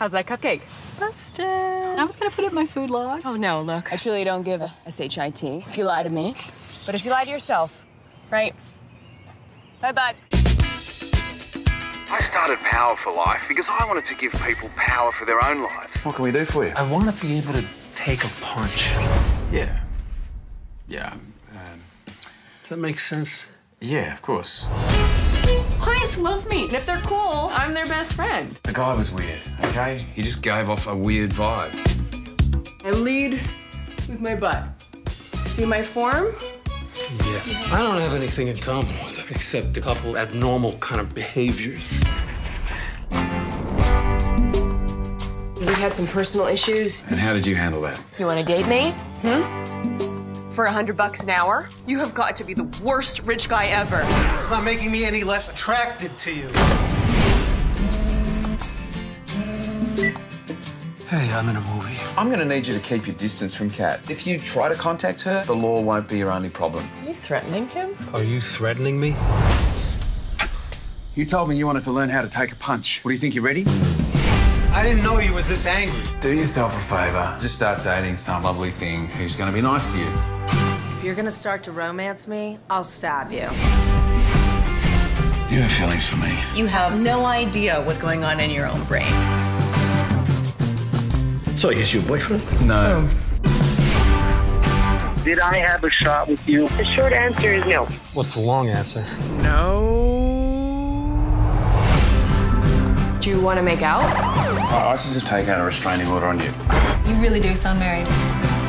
How's that cupcake? Busted. I was gonna put it in my food log. Oh no, look. I truly don't give a shit if you lie to me. But if you lie to yourself, right? Bye bye. I started Power for Life because I wanted to give people power for their own lives. What can we do for you? I want to be able to take a punch. Yeah. Yeah. Does that make sense? Yeah, of course. Clients love me, and if they're cool, I'm their best friend. The guy was weird, okay? He just gave off a weird vibe. I lead with my butt. See my form? Yes. I don't have anything in common with it except a couple abnormal kind of behaviors. We had some personal issues. And how did you handle that? You want to date me? For $100 an hour? You have got to be the worst rich guy ever. It's not making me any less attracted to you. Hey, I'm in a movie. I'm gonna need you to keep your distance from Kat. If you try to contact her, the law won't be your only problem. Are you threatening him? Are you threatening me? You told me you wanted to learn how to take a punch. What do you think, you ready? I didn't know you were this angry. Do yourself a favor. Just start dating some lovely thing who's gonna be nice to you. If you're gonna start to romance me, I'll stab you. You have feelings for me. You have no idea what's going on in your own brain. So he's your boyfriend? No. Did I have a shot with you? The short answer is no. What's the long answer? No. Do you want to make out? I should just take out a restraining order on you. You really do sound married.